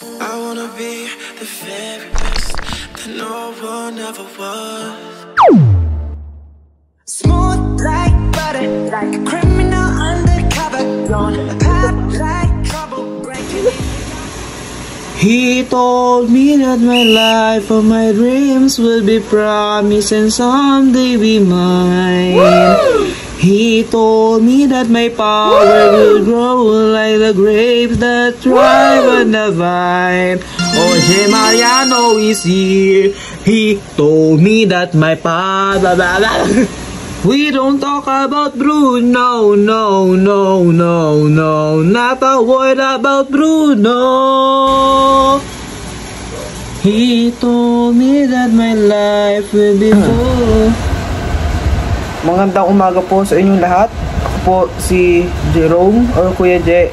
I wanna be the very best that no one ever was. Smooth like butter, like a criminal undercover. Don't pop like trouble breaking. He told me that my life or my dreams will be promised and someday be mine. Woo! He told me that my power will grow like the grapes that thrive on the vine. Jose Mariano is here. He told me that my father. We don't talk about Bruno. No, no, no, no. Not a word about Bruno. He told me that my life will be full. Magandang umaga po sa inyong lahat. Ako po si Jerome or Kuya Jay.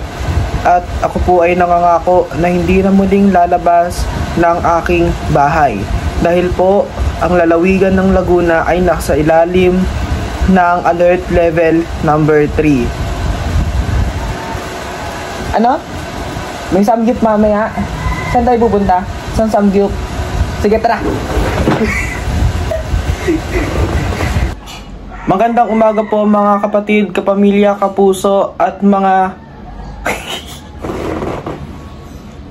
At ako po ay nangangako na hindi na muling lalabas ng aking bahay. Dahil po, ang lalawigan ng Laguna ay nasa ilalim ng alert level number 3. Ano? May Samgyup mamaya? Saan tayo pupunta? Saan Samgyup? Sige, tara! Magandang umaga po mga kapatid, kapamilya, kapuso at mga...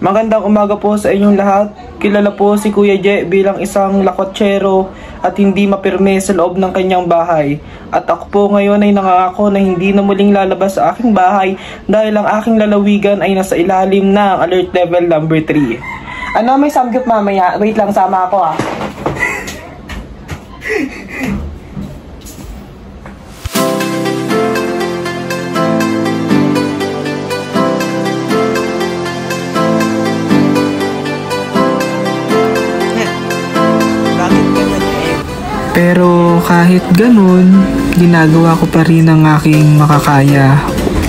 Magandang umaga po sa inyong lahat. Kilala po si Kuya Jay bilang isang lakotsero at hindi mapirme sa loob ng kanyang bahay. At ako po ngayon ay nangako na hindi na muling lalabas sa aking bahay dahil ang aking lalawigan ay nasa ilalim ng alert level number 3. Ano, may Samgyup mamaya? Wait lang, sama ako ah. Pero kahit ganun, ginagawa ko pa rin ang aking makakaya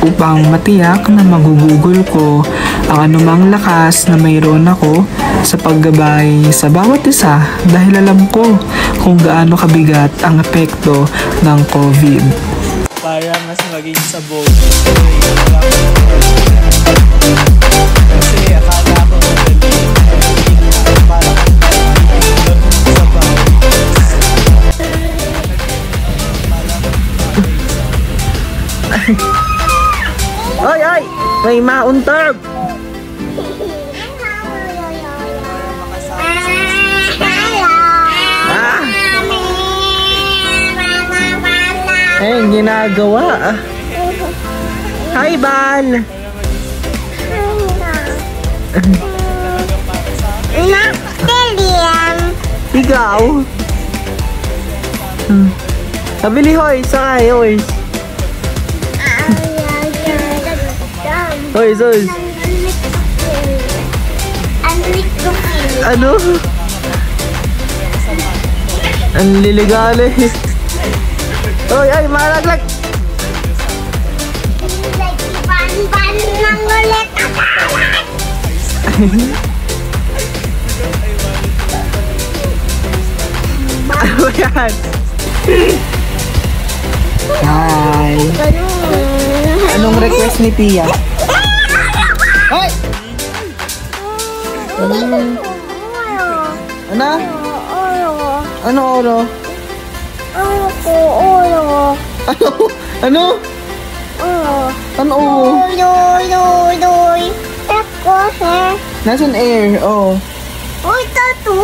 upang matiyak na magugugol ko ang anumang lakas na mayroon ako sa paggabay sa bawat isa dahil alam ko kung gaano kabigat ang epekto ng COVID. Parang mas maging sabog. Kasi akala ko oy, oy! May mauntog! Ah! Eh, ginagawa ah! Hi, Ban! Ikaw? Nabili hoy! Sakay hoy! Hoy, Zoy! Ano? Ang liligal eh! Hoy, ay! Malaglag! Ban-ban lang ulit ang kalat! Ano yan? Hi! Anong request ni Pia? Hoy! Ano? Ano oro? Ano ko oro? Ano? Ano? Ano oro? Doy. Tako ha? Nasaan air? Oh. Uy, tato!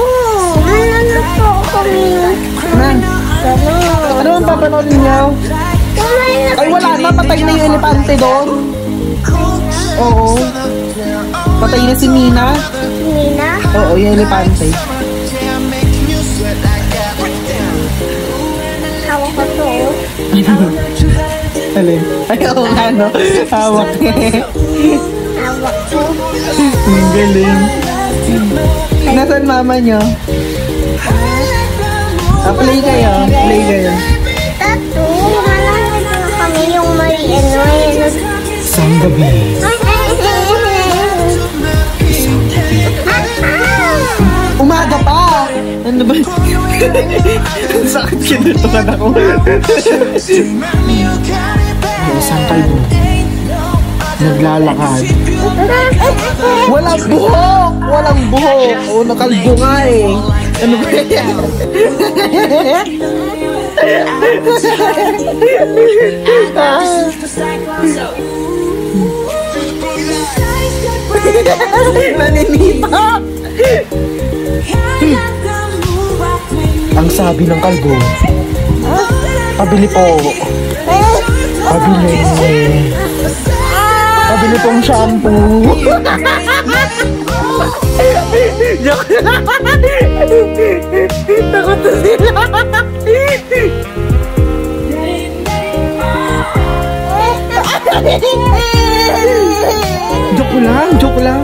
Nanonood po kami. Man? Ano ang papanoodin niyo? Ay wala, mapatay na yung elepante doon. Oo. Patay na si Nina. Nina? Oo, yung elepante. Hawak ko to. Alin? Ay, oo nga, no? Hawak eh. Hawak ko. Ang galing. Nasaan mama nyo? Play kayo. Play kayo. Tato, malamit na kami yung Mariano. Isang gabi. Umaga pa! Ano ba? Sakit ka dito ka na ko. Isang kalbo. naglalakad. Walang buhok! Walang buhok! O, nakalbo nga eh. Ano ba yan? Naninipa! Ang sabi ng kalbo, pabili po. Pabili. Pabili pong shampoo. Takot na sila. Joke lang, joke lang.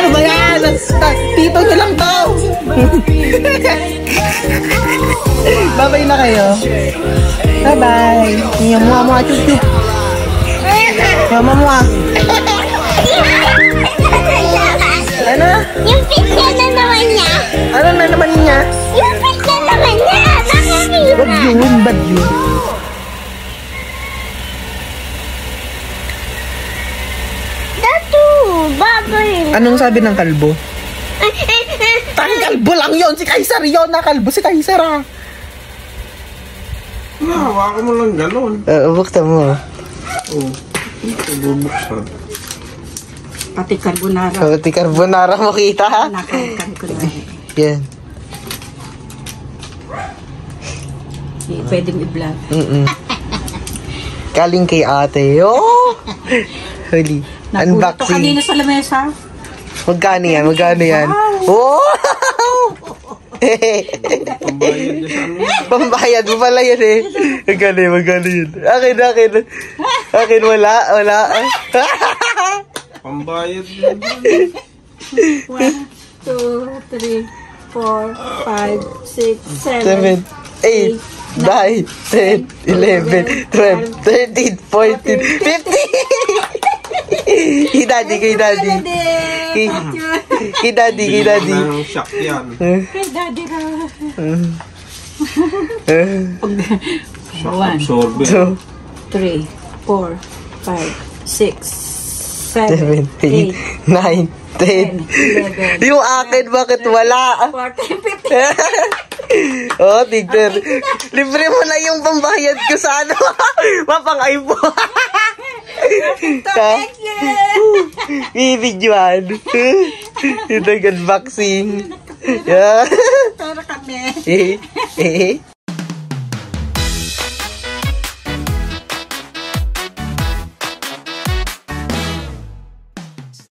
Ano ba yan? Tito nyo lang to. Babay na kayo. Bye-bye. Yung mua-mua, chuchu. Yung mua-mua. Ano? Yung pizza na naman niya. Ano na naman niya? Yung pizza na naman niya. Nakakita. Wag yun, bad yun. Dato, babay. Anong sabi ng kalbo? Tang kalbo lang yun. Si Kaisar yun. Nakalbo si Kaisar ah. Nahawa ko mo lang galon. Bukta mo. Oo. Ito bubuksan. Pati carbonara. Pati carbonara mo kita. Nakalikan ko na eh. Yan. Pwedeng i-vlog. Kaling kay ate. Oh! Huli. Unboxing. Nakulito kanina sa lamesa. Magkano yan? Magkano yan? Oh! Pambayad mo pala yun eh. Magkano yun? Akin wala. Pambayad yun. 1, 2, 3, 4, 5, 6, 7, 8, 9, 10, 11, 12, 13, 14, 15. Kay daddy. Ang shock yan. Kay daddy raw. Shock absorber. 2, 3, 4, 5, 6, 7, 8, 9, 10. Yung akin bakit wala? 14, 15. Oh, tignan. Libre mo na yung pambayad ko sa ano. Mapang-ay po. Thank you! Bibigyan! Ito yung unboxing! Tara kami!